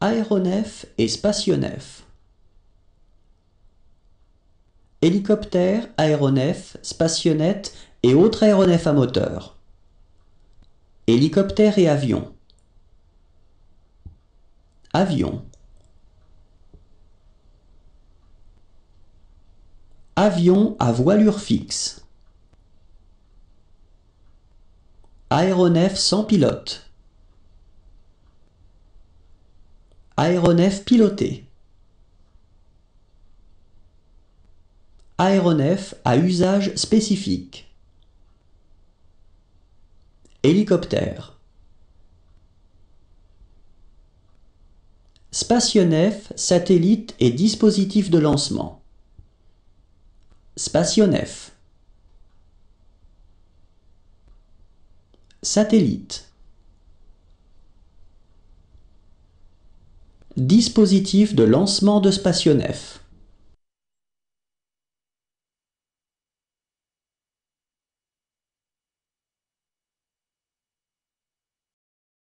Aéronefs et Spationefs. Hélicoptères, aéronefs, spationettes et autres aéronefs à moteur. Hélicoptères et avions. Avions. Avions à voilure fixe. Aéronefs sans pilote. Aéronefs pilotés. Aéronefs à usage spécifique. Hélicoptères. Spationefs, satellites et dispositifs de lancement. Spationefs. Satellites. Dispositifs de lancement de spationefs.